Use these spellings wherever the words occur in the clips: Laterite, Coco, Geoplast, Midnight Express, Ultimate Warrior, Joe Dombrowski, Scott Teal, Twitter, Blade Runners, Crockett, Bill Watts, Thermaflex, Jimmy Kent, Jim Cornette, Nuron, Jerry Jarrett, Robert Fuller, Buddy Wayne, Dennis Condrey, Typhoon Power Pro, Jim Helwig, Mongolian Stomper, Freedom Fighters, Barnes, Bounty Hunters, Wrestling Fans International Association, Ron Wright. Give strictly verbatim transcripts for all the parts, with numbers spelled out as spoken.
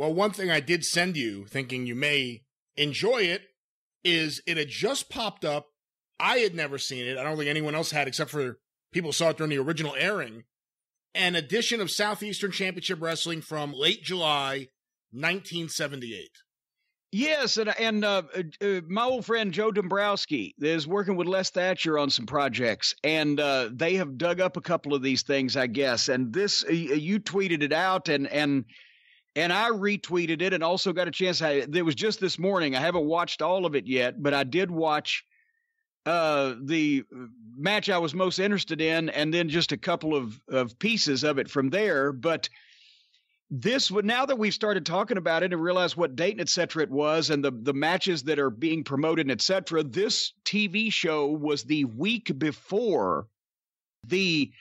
Well, one thing I did send you, thinking you may enjoy it, is it had just popped up. I had never seen it. I don't think anyone else had, except for people saw it during the original airing. An edition of Southeastern Championship Wrestling from late July, nineteen seventy-eight. Yes, and and uh, uh, my old friend Joe Dombrowski is working with Les Thatcher on some projects, and uh, they have dug up a couple of these things, I guess. And this, uh, you tweeted it out, and and and I retweeted it, and also got a chance. I, it was just this morning. I haven't watched all of it yet, but I did watch uh, the match I was most interested in, and then just a couple of of pieces of it from there, but. This would, now that we've started talking about it and realized what date and et cetera it was, and the, the matches that are being promoted, and et cetera, this T V show was the week before the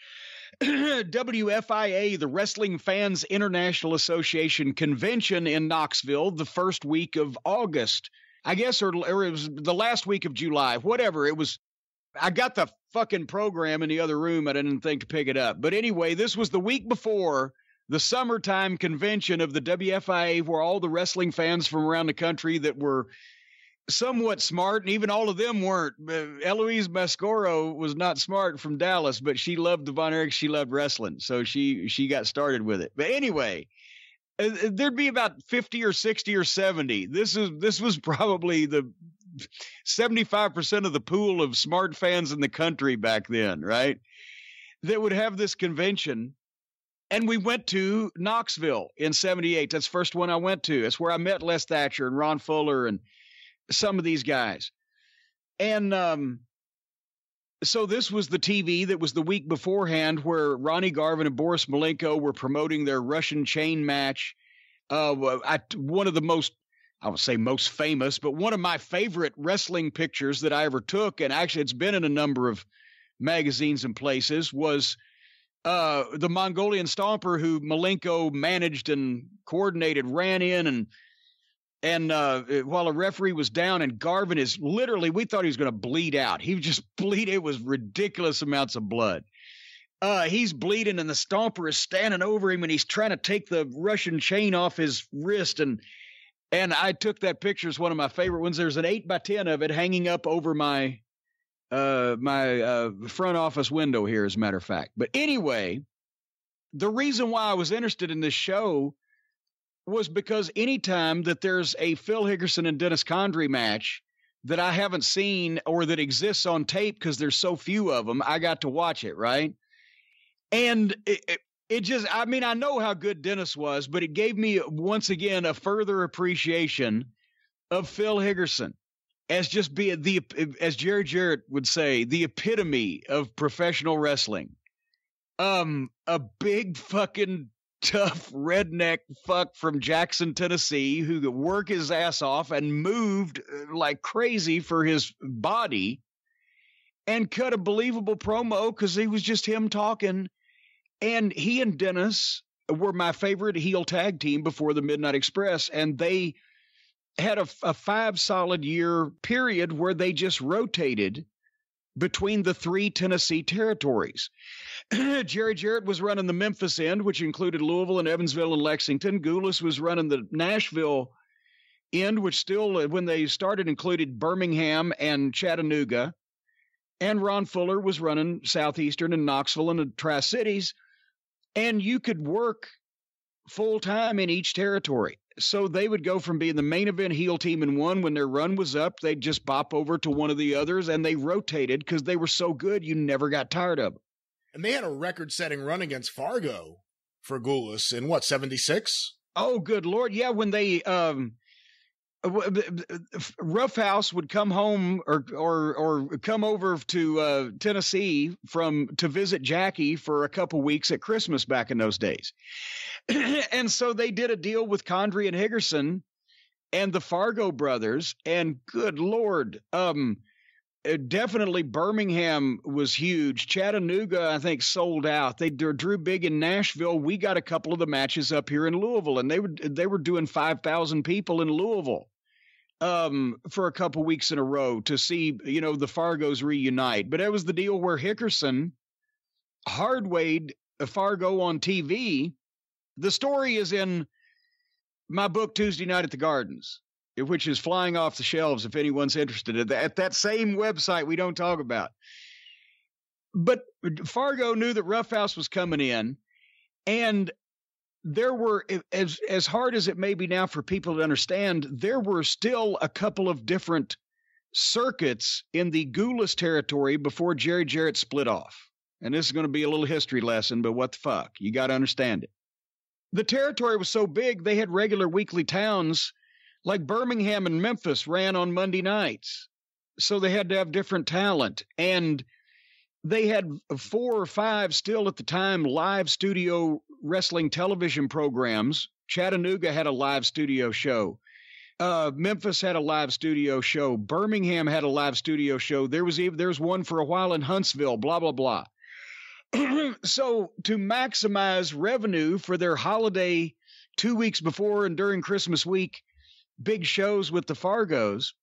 W F I A, the Wrestling Fans International Association convention in Knoxville, the first week of August, I guess, or, or it was the last week of July, whatever. It was, I got the fucking program in the other room. I didn't think to pick it up. But anyway, this was the week before the summertime convention of the W F I A, where all the wrestling fans from around the country that were somewhat smart, and even all of them weren't. Uh, Eloise Mascoro was not smart, from Dallas, but she loved the Von Erichs. She loved wrestling, so she she got started with it. But anyway, uh, there'd be about fifty or sixty or seventy. This is this was probably the seventy-five percent of the pool of smart fans in the country back then, right? That would have this convention. And we went to Knoxville in seventy-eight. That's the first one I went to. That's where I met Les Thatcher and Ron Fuller and some of these guys. And um, so this was the T V that was the week beforehand, where Ronnie Garvin and Boris Malenko were promoting their Russian chain match. Uh, I, one of the most, I would say most famous, but one of my favorite wrestling pictures that I ever took, and actually it's been in a number of magazines and places, was Uh, the Mongolian Stomper, who Malenko managed and coordinated, ran in and and uh, while a referee was down, and Garvin is literally, we thought he was going to bleed out. He just bleed. It was ridiculous amounts of blood. Uh, he's bleeding, and the Stomper is standing over him, and he's trying to take the Russian chain off his wrist. And and I took that picture as one of my favorite ones. There's an eight by ten of it hanging up over my. Uh, my uh, front office window here, as a matter of fact. But anyway, the reason why I was interested in this show was because anytime that there's a Phil Hickerson and Dennis Condrey match that I haven't seen or that exists on tape, because there's so few of them, I got to watch it, right? And it, it, it just, I mean, I know how good Dennis was, but it gave me, once again, a further appreciation of Phil Hickerson. As just be the, as Jerry Jarrett would say, the epitome of professional wrestling. Um, a big fucking tough redneck fuck from Jackson, Tennessee, who could work his ass off and moved like crazy for his body, and cut a believable promo because he was just him talking. And he and Dennis were my favorite heel tag team before the Midnight Express, and they had a, a five solid year period where they just rotated between the three Tennessee territories. Jerry Jarrett was running the Memphis end, which included Louisville and Evansville and Lexington. Gulas was running the Nashville end, which still, when they started, included Birmingham and Chattanooga. And Ron Fuller was running Southeastern and Knoxville and the Tri-Cities. And you could work full time in each territory. So they would go from being the main event heel team in one, when their run was up, they'd just bop over to one of the others, and they rotated because they were so good, you never got tired of them. And they had a record-setting run against Fargo for Gulas in, what, seventy-six? Oh, good Lord. Yeah, when they um, – Roughhouse would come home or or, or come over to uh, Tennessee from to visit Jackie for a couple weeks at Christmas back in those days. And so they did a deal with Condrey and Hickerson and the Fargo brothers, and good Lord, um, definitely Birmingham was huge. Chattanooga, I think, sold out. They drew big in Nashville. We got a couple of the matches up here in Louisville, and they were they were doing five thousand people in Louisville um, for a couple weeks in a row to see, you know, the Fargos reunite. But it was the deal where Hickerson hardwayed Fargo on T V. The story is in my book Tuesday Night at the Gardens, which is flying off the shelves if anyone's interested, at that, at that same website we don't talk about. But Fargo knew that Roughhouse was coming in, and there were, as as hard as it may be now for people to understand, there were still a couple of different circuits in the Gulas territory before Jerry Jarrett split off. And this is going to be a little history lesson, but what the fuck? You got to understand it. The territory was so big, they had regular weekly towns like Birmingham and Memphis ran on Monday nights. So they had to have different talent. And they had four or five still at the time live studio wrestling television programs. Chattanooga had a live studio show. Uh, Memphis had a live studio show. Birmingham had a live studio show. There was even, there was one for a while in Huntsville, blah, blah, blah. So to maximize revenue for their holiday two weeks before and during Christmas week, big shows with the Fargos,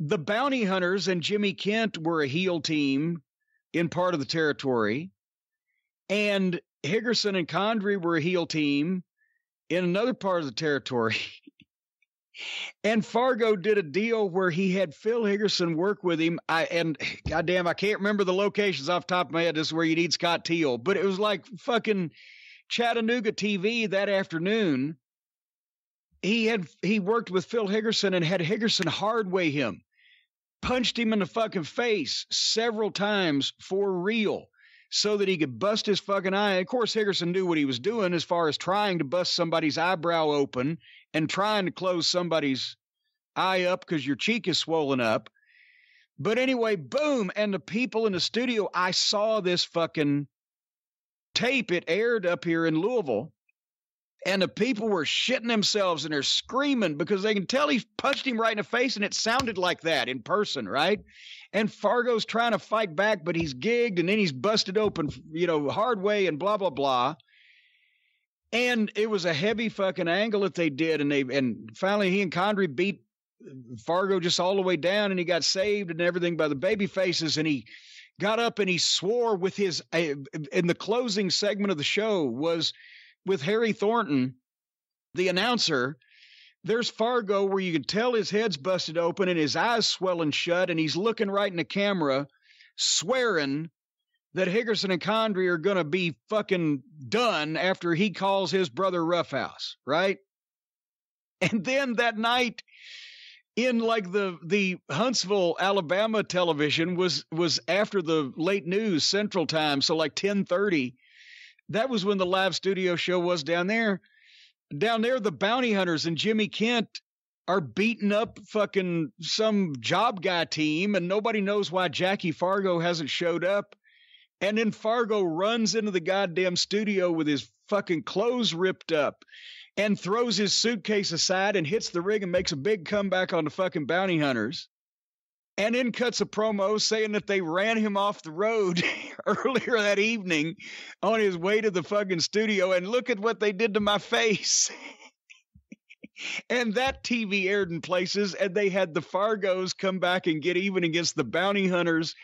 the Bounty Hunters and Jimmy Kent were a heel team in part of the territory, and Hickerson and Condrey were a heel team in another part of the territory. And Fargo did a deal where he had Phil Hickerson work with him. I and goddamn, I can't remember the locations off the top of my head. This is where you need Scott Teal, but it was like fucking Chattanooga T V that afternoon. He had he worked with Phil Hickerson and had Hickerson hard weigh him, punched him in the fucking face several times for real, so that he could bust his fucking eye. And of course, Hickerson knew what he was doing as far as trying to bust somebody's eyebrow open and trying to close somebody's eye up because your cheek is swollen up. But anyway, boom. And the people in the studio, I saw this fucking tape. It aired up here in Louisville. And the people were shitting themselves and they're screaming because they can tell he punched him right in the face, and it sounded like that in person, right? And Fargo's trying to fight back, but he's gigged and then he's busted open, you know, hard way and blah, blah, blah. And it was a heavy fucking angle that they did. And they, and finally he and Condrey beat Fargo just all the way down, and he got saved and everything by the baby faces. And he got up and he swore with his, in the closing segment of the show was, with Harry Thornton, the announcer, there's Fargo where you can tell his head's busted open and his eyes swelling shut, and he's looking right in the camera, swearing that Hickerson and Condrey are going to be fucking done after he calls his brother Roughhouse, right? And then that night in like the the Huntsville, Alabama television was was after the late news Central Time, so like ten thirty. That was when the live studio show was down there. Down there, the Bounty Hunters and Jimmy Kent are beating up fucking some job guy team, and nobody knows why Jackie Fargo hasn't showed up. And then Fargo runs into the goddamn studio with his fucking clothes ripped up and throws his suitcase aside and hits the ring and makes a big comeback on the fucking Bounty Hunters. And then cuts a promo saying that they ran him off the road earlier that evening on his way to the fucking studio. And look at what they did to my face. And that T V aired in places, and they had the Fargos come back and get even against the Bounty Hunters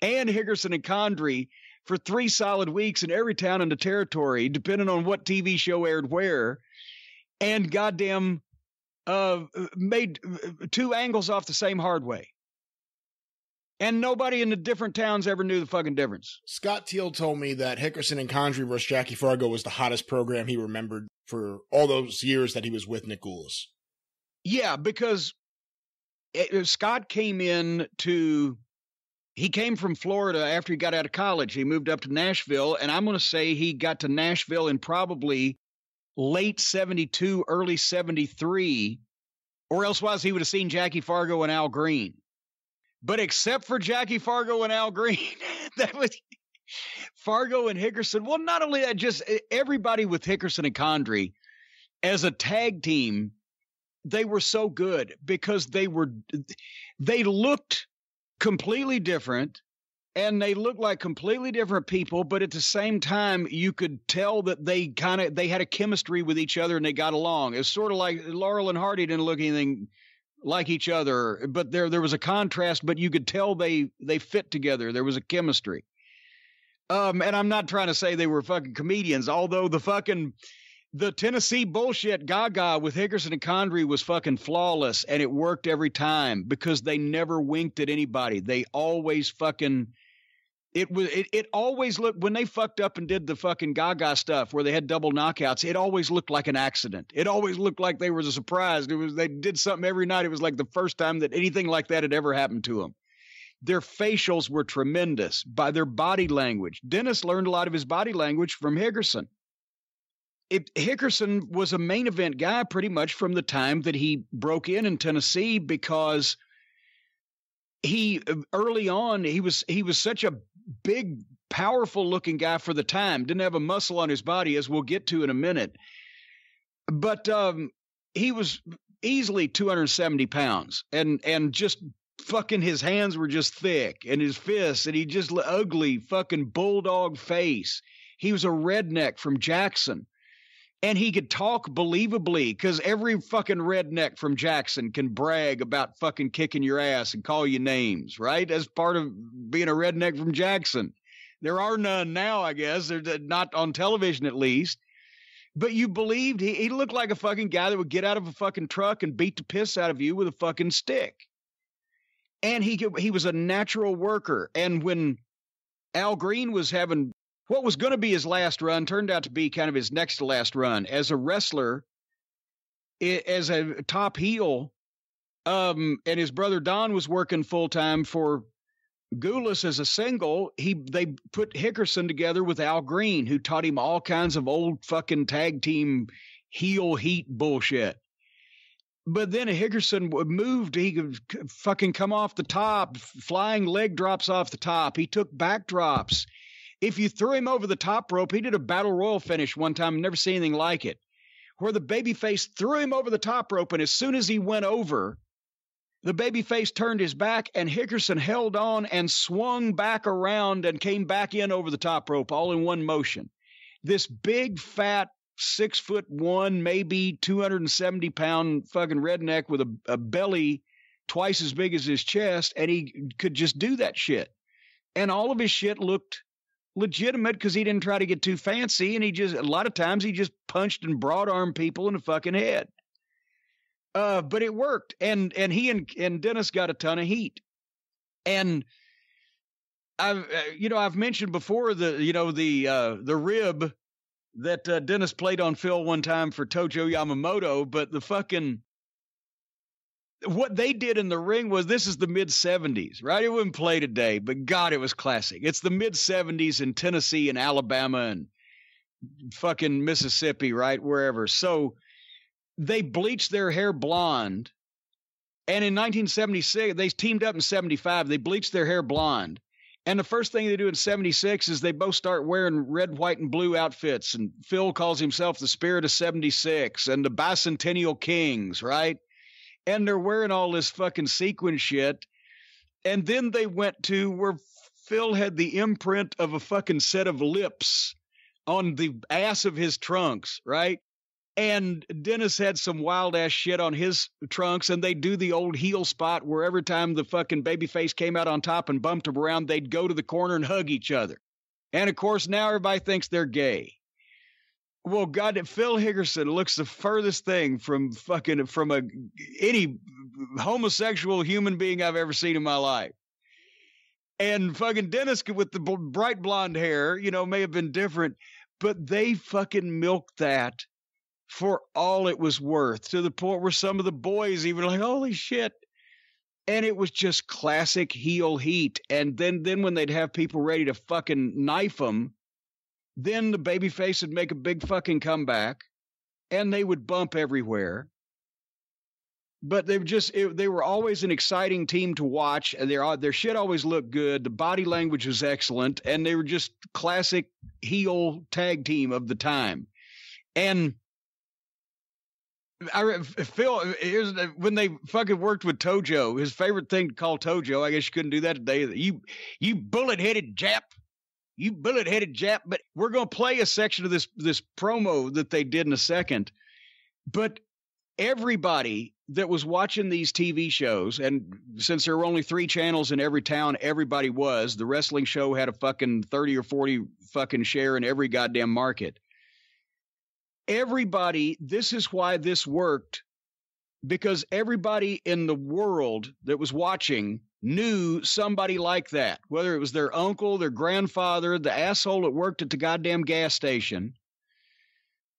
and Hickerson and Condrey for three solid weeks in every town in the territory, depending on what T V show aired where. And goddamn uh, made two angles off the same hard way. And nobody in the different towns ever knew the fucking difference. Scott Teal told me that Hickerson and Condrey versus Jackie Fargo was the hottest program he remembered for all those years that he was with Nick Gulas. Yeah, because it, Scott came in to, he came from Florida after he got out of college. He moved up to Nashville, and I'm going to say he got to Nashville in probably late seventy-two, early seventy-three, or elsewise he would have seen Jackie Fargo and Al Green. But except for Jackie Fargo and Al Green, that was Fargo and Hickerson. Well, not only that, just everybody with Hickerson and Condrey as a tag team, they were so good because they were, they looked completely different and they looked like completely different people. But at the same time, you could tell that they kind of, they had a chemistry with each other and they got along. It's sort of like Laurel and Hardy didn't look anything like each other, but there there was a contrast, but you could tell they they fit together. There was a chemistry. Um, and I'm not trying to say they were fucking comedians, although the fucking The Tennessee bullshit gaga with Hickerson and Condrey was fucking flawless, and it worked every time because they never winked at anybody. They always fucking it was it, it always looked, when they fucked up and did the fucking gaga stuff where they had double knockouts, it always looked like an accident. It always looked like they were surprised. It was they did something every night. It was like the first time that anything like that had ever happened to them. Their facials were tremendous by their body language. Dennis learned a lot of his body language from Hickerson. It, Hickerson was a main event guy pretty much from the time that he broke in in Tennessee, because he early on he was he was such a big, powerful looking guy for the time. Didn't have a muscle on his body, as we'll get to in a minute. But um, he was easily two hundred seventy pounds, and and just fucking his hands were just thick, and his fists, and he just ugly fucking bulldog face. He was a redneck from Jackson. And he could talk believably, because every fucking redneck from Jackson can brag about fucking kicking your ass and call you names, right? That's part of being a redneck from Jackson. There are none now, I guess. They're not on television, at least. But you believed he, he looked like a fucking guy that would get out of a fucking truck and beat the piss out of you with a fucking stick. And he he was a natural worker. And when Al Green was having what was going to be his last run turned out to be kind of his next to last run as a wrestler, as a top heel. Um, and his brother Don was working full time for Gulas as a single. He, they put Hickerson together with Al Green, who taught him all kinds of old fucking tag team heel heat bullshit. But then Hickerson moved. He could fucking come off the top, flying leg drops off the top. He took back drops. If you threw him over the top rope, he did a battle royal finish one time, never seen anything like it, where the babyface threw him over the top rope, and as soon as he went over, the babyface turned his back, and Hickerson held on and swung back around and came back in over the top rope, all in one motion. This big, fat, six foot one, maybe two hundred seventy pound fucking redneck with a, a belly twice as big as his chest, and he could just do that shit. And all of his shit looked legitimate because he didn't try to get too fancy, and he just a lot of times he just punched and broad armed people in the fucking head. Uh, but it worked, and and he and and Dennis got a ton of heat. And I've uh, you know I've mentioned before the you know the uh, the rib that uh, Dennis played on Phil one time for Tojo Yamamoto, but the fucking what they did in the ring was, this is the mid seventies, right? It wouldn't play today, but God, it was classic. It's the mid seventies in Tennessee and Alabama and fucking Mississippi, right? Wherever. So they bleached their hair blonde. And in nineteen seventy-six, they teamed up in seventy-five. They bleached their hair blonde. And the first thing they do in seventy-six is they both start wearing red, white, and blue outfits. And Phil calls himself the Spirit of seventy-six and the Bicentennial Kings, right? And they're wearing all this fucking sequin shit. And then they went to where Phil had the imprint of a fucking set of lips on the ass of his trunks, right? And Dennis had some wild ass shit on his trunks, and they do the old heel spot where every time the fucking babyface came out on top and bumped him around, they'd go to the corner and hug each other. And of course, now everybody thinks they're gay. Well, God, Phil Hickerson looks the furthest thing from fucking from a any homosexual human being I've ever seen in my life. And fucking Dennis with the bright blonde hair, you know, may have been different, but they fucking milked that for all it was worth, to the point where some of the boys even like, holy shit. And it was just classic heel heat. And then then when they'd have people ready to fucking knife them, then the babyface would make a big fucking comeback, and they would bump everywhere. But they were just it, they were always an exciting team to watch, and their their shit always looked good. The body language was excellent, and they were just classic heel tag team of the time. And I Phil here's when they fucking worked with Tojo, his favorite thing to call Tojo. I guess you couldn't do that today. You you bullet headed Jap. You bullet-headed Jap, but we're going to play a section of this this promo that they did in a second. But everybody that was watching these T V shows, and since there were only three channels in every town, everybody was. The wrestling show had a fucking thirty or forty fucking share in every goddamn market. everybody, this is why this worked, because everybody in the world that was watching knew somebody like that, whether it was their uncle, their grandfather, the asshole that worked at the goddamn gas station.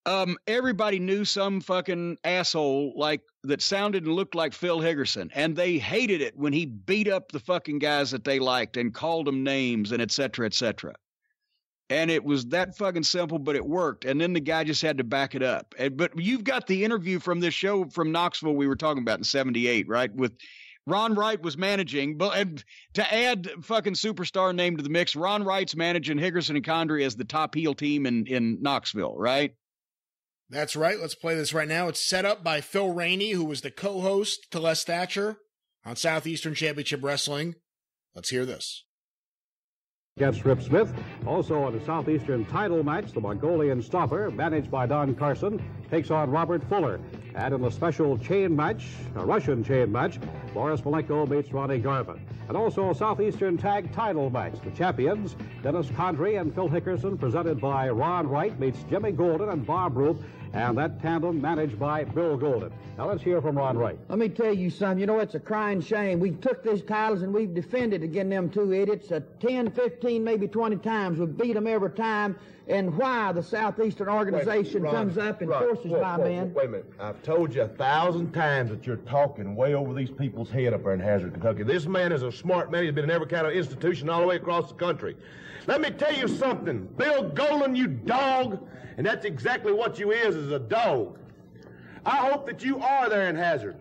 Um, everybody knew some fucking asshole like that sounded and looked like Phil Hickerson, and they hated it when he beat up the fucking guys that they liked and called them names and et cetera, et cetera. And it was that fucking simple, but it worked. And then the guy just had to back it up. And, but you've got the interview from this show from Knoxville we were talking about in seventy-eight, right? With Ron Wright was managing, but and to add fucking superstar name to the mix, Ron Wright's managing Hickerson and Condrey as the top heel team in, in Knoxville, right? That's right. Let's play this right now. It's set up by Phil Rainey, who was the co-host to Les Thatcher on Southeastern Championship Wrestling. Let's hear this. Jeff Strip Smith, also on the Southeastern title match, the Mongolian Stomper, managed by Don Carson, takes on Robert Fuller. And in a special chain match, a Russian chain match, Boris Malenko meets Ronnie Garvin. And also a Southeastern tag title match, the champions, Dennis Condrey and Phil Hickerson, presented by Ron Wright, meets Jimmy Golden and Bob Roop, and that tandem managed by Bill Golden. Now let's hear from Ron Wright. Let me tell you, son, you know, it's a crying shame. We took these titles and we've defended against them two idiots uh, ten, fifteen, maybe twenty times. We beat them every time. And why the Southeastern organization minute, Ron, comes up and Ron, forces whoa, my whoa, man. Wait a minute. I've told you a thousand times that you're talking way over these people's head up there in Hazard, Kentucky. This man is a smart man. He's been in every kind of institution all the way across the country. Let me tell you something. Bill Golden, you dog. And that's exactly what you is, is a dog. I hope that you are there in Hazard.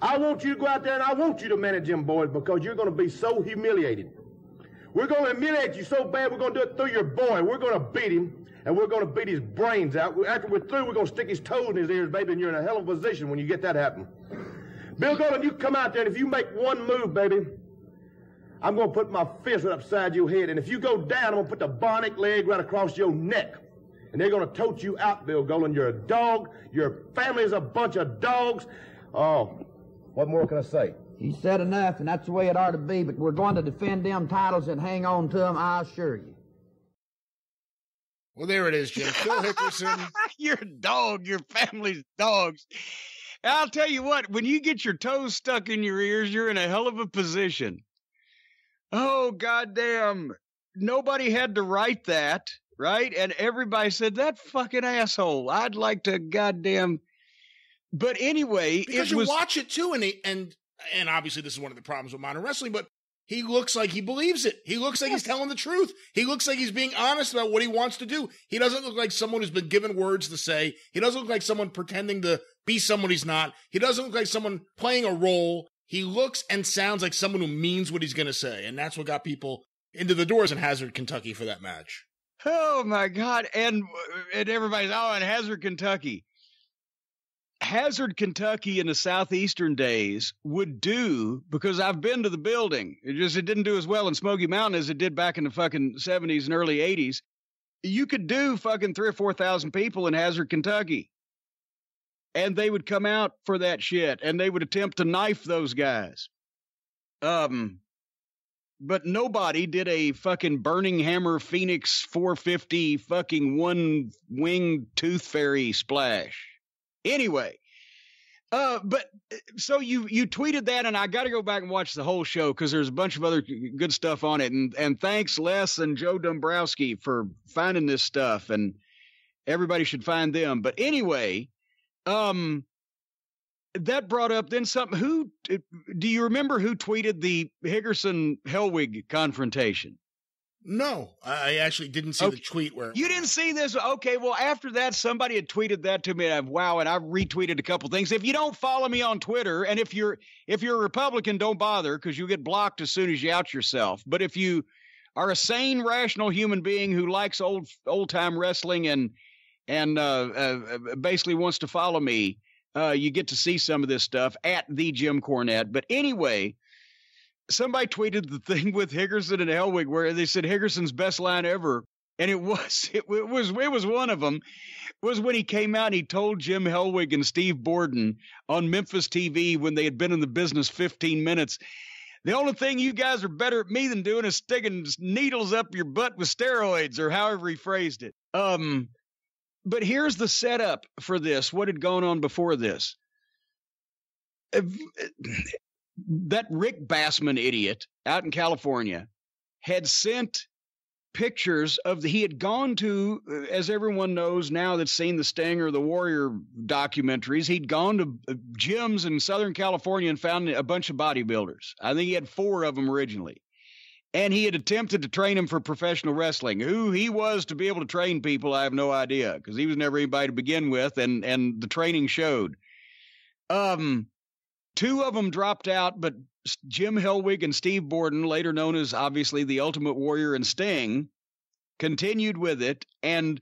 I want you to go out there and I want you to manage them boys because you're going to be so humiliated. We're going to humiliate you so bad we're going to do it through your boy. We're going to beat him and we're going to beat his brains out. After we're through, we're going to stick his toes in his ears, baby, and you're in a hell of a position when you get that happen. Bill Golden, you come out there and if you make one move, baby, I'm going to put my fist right upside your head. And if you go down, I'm going to put the bionic leg right across your neck. And they're going to tote you out, Bill Golden. You're a dog. Your family's a bunch of dogs. Oh, what more can I say? You said enough, and that's the way it ought to be, but we're going to defend them titles and hang on to them, I assure you. Well, there it is, Jim. Phil Hickerson. You're a dog. Your family's dogs. I'll tell you what, when you get your toes stuck in your ears, you're in a hell of a position. Oh, goddamn. Nobody had to write that. Right? And everybody said, that fucking asshole. I'd like to goddamn. But anyway, because it you was... watch it too. And, he, and, and obviously this is one of the problems with modern wrestling, but he looks like he believes it. He looks like yes. he's telling the truth. He looks like he's being honest about what he wants to do. He doesn't look like someone who's been given words to say. He doesn't look like someone pretending to be someone he's not. He doesn't look like someone playing a role. He looks and sounds like someone who means what he's going to say. And that's what got people into the doors in Hazard, Kentucky for that match. Oh, my God. And, and everybody's, oh, in Hazard, Kentucky. Hazard, Kentucky in the Southeastern days would do, because I've been to the building. It just it didn't do as well in Smoky Mountain as it did back in the fucking seventies and early eighties. You could do fucking three or four thousand people in Hazard, Kentucky. And they would come out for that shit, and they would attempt to knife those guys. Um... But nobody did a fucking Burning Hammer Phoenix four fifty fucking one winged tooth fairy splash. Anyway, uh, but so you you tweeted that, and I got to go back and watch the whole show because there's a bunch of other good stuff on it. And and thanks Les and Joe Dombrowski for finding this stuff, and everybody should find them. But anyway, um. That brought up then something. Who do you remember who tweeted the Hickerson Helwig confrontation? No, I actually didn't see okay. the tweet where you didn't see this. Okay, well, after that, somebody had tweeted that to me. And I've, wow, and I retweeted a couple things. If you don't follow me on Twitter, and if you're if you're a Republican, don't bother because you get blocked as soon as you out yourself. But if you are a sane, rational human being who likes old old time wrestling and and uh, uh, basically wants to follow me. Uh, you get to see some of this stuff at the Jim Cornette. But anyway, somebody tweeted the thing with Hickerson and Helwig where they said Hickerson's best line ever. And it was, it, it was, it was one of them was when he came out and he told Jim Helwig and Steve Borden on Memphis T V when they had been in the business fifteen minutes. The only thing you guys are better at me than doing is sticking needles up your butt with steroids or however he phrased it. Um, but here's the setup for this. What had gone on before this? That Rick Bassman idiot out in California had sent pictures of the, he had gone to, as everyone knows now that's seen the Sting or the Warrior documentaries, he'd gone to gyms in Southern California and found a bunch of bodybuilders. I think he had four of them originally. And he had attempted to train him for professional wrestling. Who he was to be able to train people, I have no idea, because he was never anybody to begin with, and and the training showed. Um, two of them dropped out, but Jim Helwig and Steve Borden, later known as obviously the Ultimate Warrior and Sting, continued with it. And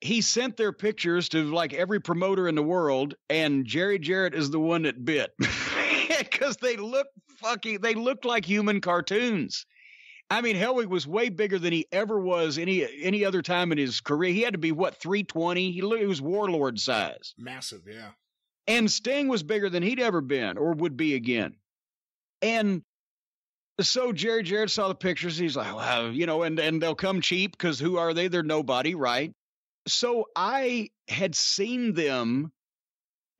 he sent their pictures to like every promoter in the world, and Jerry Jarrett is the one that bit, because they look fucking, they looked like human cartoons. I mean, Helwig was way bigger than he ever was any any other time in his career. He had to be, what, three twenty? He, he was warlord size. Massive, yeah. And Sting was bigger than he'd ever been or would be again. And so Jerry Jarrett saw the pictures. He's like, wow, you know, and, and they'll come cheap because who are they? They're nobody, right? So I had seen them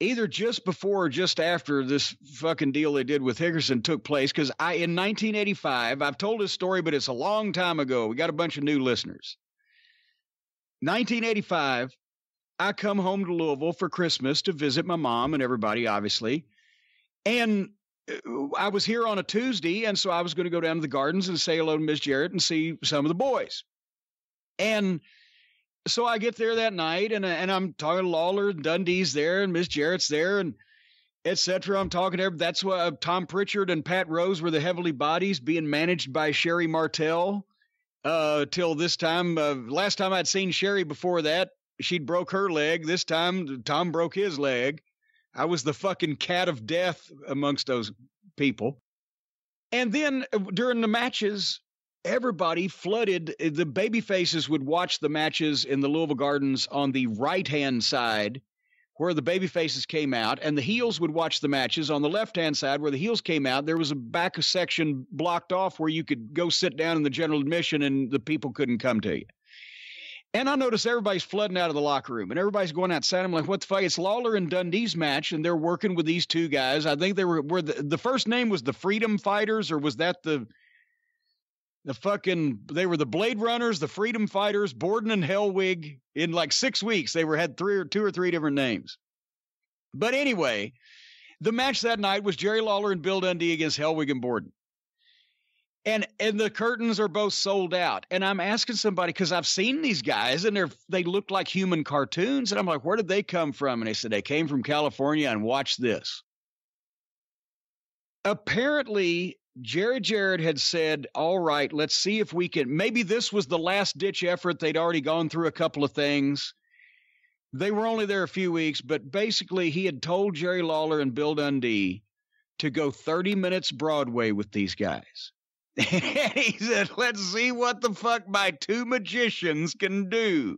either just before or just after this fucking deal they did with Hickerson took place. Cause I, in nineteen eighty-five, I've told this story, but it's a long time ago. We got a bunch of new listeners. nineteen eighty-five, I come home to Louisville for Christmas to visit my mom and everybody, obviously. And I was here on a Tuesday. And so I was going to go down to the gardens and say hello to Miss Jarrett and see some of the boys. And so I get there that night, and and I'm talking to Lawler, Dundee's there, and Miss Jarrett's there, and et cetera. I'm talking to everybody. That's why Tom Pritchard and Pat Rose were the heavenly bodies, being managed by Sherry Martel uh, till this time. Uh, last time I'd seen Sherry before that, she'd broke her leg. This time, Tom broke his leg. I was the fucking cat of death amongst those people. And then uh, during the matches, everybody flooded. The baby faces would watch the matches in the Louisville Gardens on the right-hand side where the baby faces came out, and the heels would watch the matches on the left-hand side where the heels came out. There was a back section blocked off where you could go sit down in the general admission and the people couldn't come to you. And I noticed everybody's flooding out of the locker room and everybody's going outside. I'm like, what the fuck? It's Lawler and Dundee's match, and they're working with these two guys. I think they were, were the, the first name was the Freedom Fighters, or was that the... The fucking, they were the Blade Runners, the Freedom Fighters, Borden and Helwig. In like six weeks, they were had three or two or three different names. But anyway, the match that night was Jerry Lawler and Bill Dundee against Helwig and Borden. And and the curtains are both sold out. And I'm asking somebody, because I've seen these guys and they're they looked like human cartoons. And I'm like, where did they come from? And they said they came from California, and watch this. Apparently, Jerry Jarrett had said, all right, let's see if we can, maybe this was the last ditch effort. They'd already gone through a couple of things. They were only there a few weeks, but basically he had told Jerry Lawler and Bill Dundee to go thirty minutes Broadway with these guys. And he said, let's see what the fuck my two magicians can do.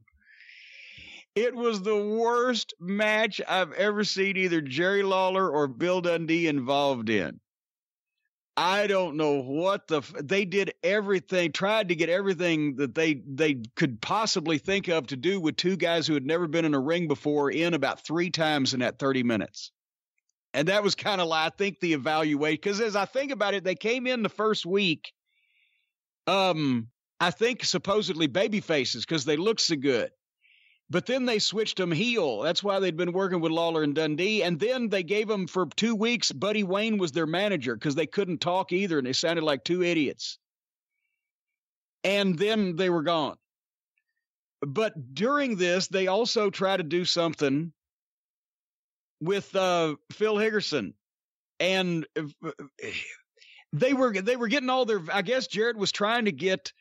It was the worst match I've ever seen either Jerry Lawler or Bill Dundee involved in. I don't know what the, f they did everything, tried to get everything that they, they could possibly think of to do with two guys who had never been in a ring before in about three times in that thirty minutes. And that was kind of like, I think the evaluation, because as I think about it, they came in the first week. Um, I think supposedly baby faces because they looked so good. But then they switched them heel. That's why they'd been working with Lawler and Dundee. And then they gave them for two weeks. Buddy Wayne was their manager because they couldn't talk either. And they sounded like two idiots. And then they were gone. But during this, they also tried to do something with uh, Phil Hickerson. And they were, they were getting all their, I guess Jarrett was trying to get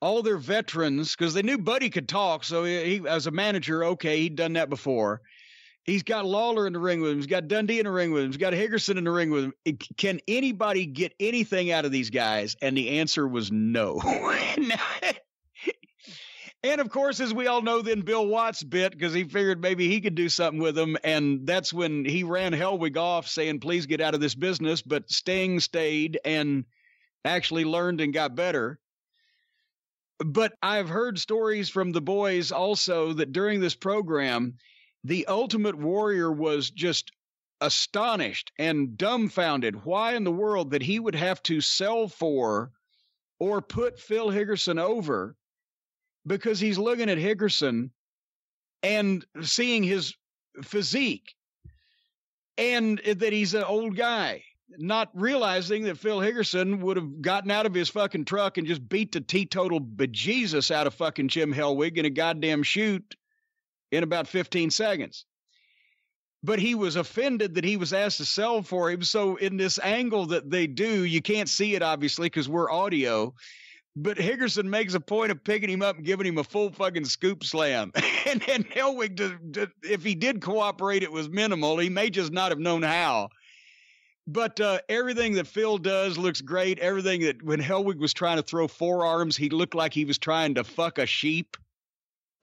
all their veterans, because they knew Buddy could talk. So he, he, as a manager, okay, he'd done that before. He's got Lawler in the ring with him. He's got Dundee in the ring with him. He's got Hickerson in the ring with him. It, can anybody get anything out of these guys? And the answer was no. And of course, as we all know, then Bill Watts bit, because he figured maybe he could do something with them. And that's when he ran Helwig off saying, please get out of this business. But Sting stayed and actually learned and got better. But I've heard stories from the boys also that during this program, the Ultimate Warrior was just astonished and dumbfounded why in the world that he would have to sell for or put Phil Hickerson over, because he's looking at Hickerson and seeing his physique and that he's an old guy, not realizing that Phil Hickerson would have gotten out of his fucking truck and just beat the teetotal bejesus out of fucking Jim Helwig in a goddamn shoot in about fifteen seconds. But he was offended that he was asked to sell for him. So in this angle that they do, you can't see it, obviously, because we're audio. But Hickerson makes a point of picking him up and giving him a full fucking scoop slam. and and Helwig, did, did, if he did cooperate, it was minimal. He may just not have known how. But uh, everything that Phil does looks great. Everything that when Helwig was trying to throw forearms, he looked like he was trying to fuck a sheep.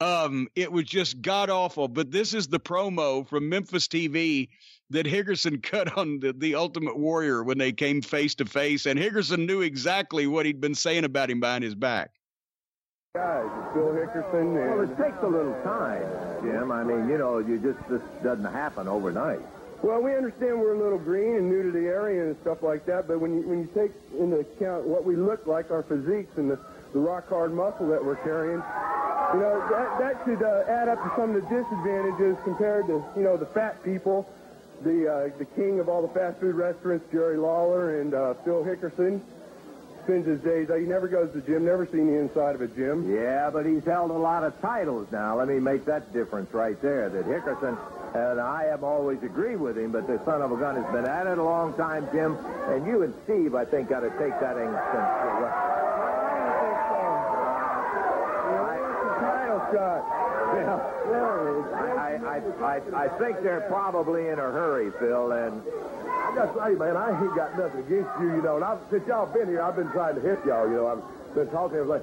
Um, it was just god awful. But this is the promo from Memphis T V that Hickerson cut on the, the Ultimate Warrior when they came face to face. And Hickerson knew exactly what he'd been saying about him behind his back. Guys, it's Phil Hickerson. Well, it takes a little time, Jim. I mean, you know, you just, this doesn't happen overnight. Well, we understand we're a little green and new to the area and stuff like that, but when you when you take into account what we look like, our physiques, and the, the rock-hard muscle that we're carrying, you know, that, that should uh, add up to some of the disadvantages compared to, you know, the fat people, the uh, the king of all the fast food restaurants, Jerry Lawler, and uh, Phil Hickerson. Spends his days, he never goes to the gym, never seen the inside of a gym. Yeah, but he's held a lot of titles now. Let me make that difference right there, that Hickerson, and I have always agreed with him, but the son of a gun has been at it a long time, Jim, and you and Steve, I think, got to take that in. I don't think so. Title shot. Yeah. Yeah. I, I, I, I think they're probably in a hurry, Phil, and... That's right, man. I ain't got nothing against you, you know. And I've, since y'all been here, I've been trying to hit y'all, you know. I've been talking. I was like,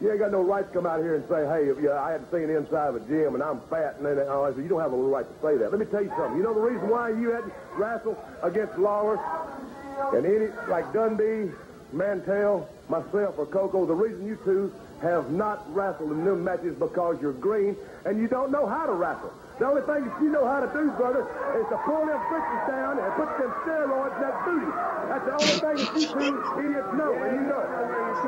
you ain't got no right to come out here and say, hey, you know, I hadn't seen the inside of a gym, and I'm fat, and then all that. You don't have a right to say that. Let me tell you something. You know the reason why you had to wrestle against Lawler and any, like Dundee, Mantell, myself, or Coco, the reason you two have not wrestled in them matches because you're green and you don't know how to wrestle. The only thing that you know how to do, brother, is to pull them bitches down and put them steroids in that booty. That's the only thing that you two idiots know, and you know it.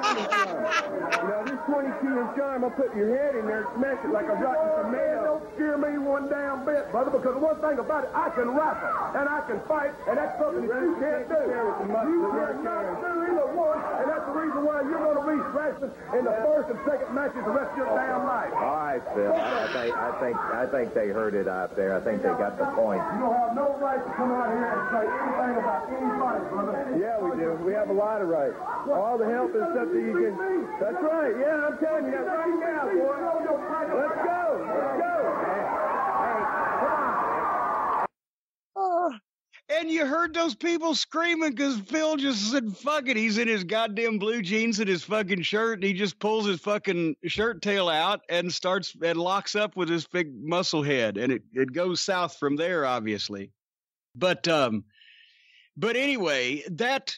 You know, this twenty-two inch arm, I'll put your head in there and smash it like a rotten tomato. Don't scare me one damn bit, brother, because one thing about it, I can wrestle, and I can fight, and that's something that you can't do. You cannot do either one, and that's the reason why you're going to be wrestling in the first and second matches the rest of your damn life. All right, Phil, I think, I think, I think they heard it out there. I think they got the point. You don't have no right to come out here and say anything about anybody, brother. Yeah, we do. We have a lot of rights. All the help and stuff that you can... That's right. Yeah, I'm telling you. Right now, boy. Let's go. Let's go. Uh, and you heard those people screaming because Phil just said, fuck it. He's in his goddamn blue jeans and his fucking shirt, and he just pulls his fucking shirt tail out and starts and locks up with his big muscle head. And it, it goes south from there, obviously. But, um, but anyway, that,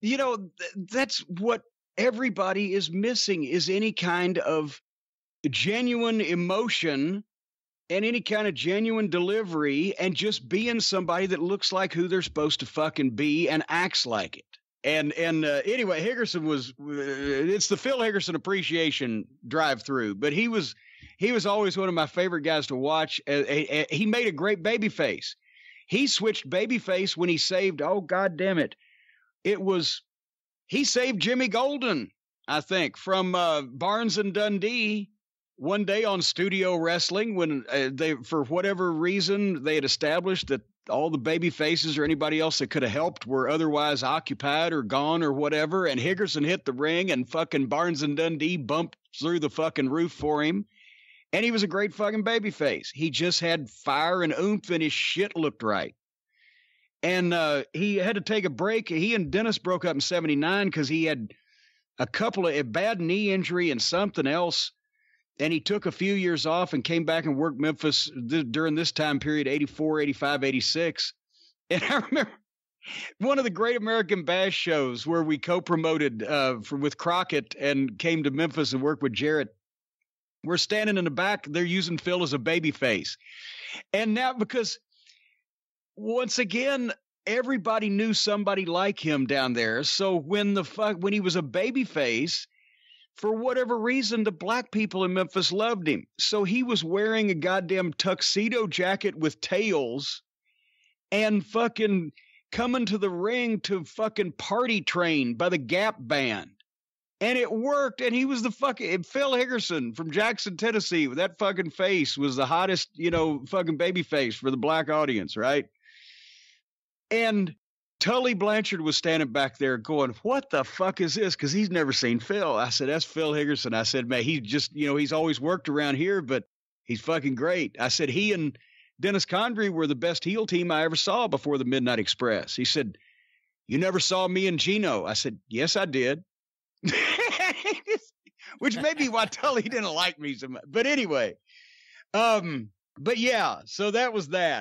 you know, th that's what everybody is missing, is any kind of genuine emotion and any kind of genuine delivery, and just being somebody that looks like who they're supposed to fucking be and acts like it. And and uh, anyway, Hickerson was uh, it's the Phil Hickerson appreciation drive-through, but he was he was always one of my favorite guys to watch. Uh, uh, he made a great babyface. He switched babyface when he saved. Oh god damn it! It was he saved Jimmy Golden, I think, from uh, Barnes and Dundee. One day on Studio Wrestling, when uh, they, for whatever reason, they had established that all the baby faces or anybody else that could have helped were otherwise occupied or gone or whatever, and Hickerson hit the ring and fucking Barnes and Dundee bumped through the fucking roof for him, and he was a great fucking baby face. He just had fire and oomph, and his shit looked right. And uh, he had to take a break. He and Dennis broke up in seventy-nine because he had a couple of a bad knee injury and something else. And he took a few years off and came back and worked Memphis th during this time period, eighty-four, eighty-five, eighty-six. And I remember one of the Great American Bash shows where we co-promoted uh, for, with Crockett and came to Memphis and worked with Jarrett. We're standing in the back. They're using Phil as a baby face. And now, because once again, everybody knew somebody like him down there. So when the fuck, when he was a baby face, for whatever reason, the black people in Memphis loved him. So he was wearing a goddamn tuxedo jacket with tails and fucking coming to the ring to fucking Party Train by the Gap Band. And it worked. And he was the fucking Phil Hickerson from Jackson, Tennessee, with that fucking face, was the hottest, you know, fucking baby face for the black audience. Right. And Tully Blanchard was standing back there going, what the fuck is this? Because he's never seen Phil. I said, that's Phil Hickerson. I said, man, he just, you know, he's always worked around here, but he's fucking great. I said, he and Dennis Condrey were the best heel team I ever saw before the Midnight Express. He said, you never saw me and Gino. I said, yes, I did. Which may be why Tully didn't like me so much. But anyway, um, but yeah, so that was that.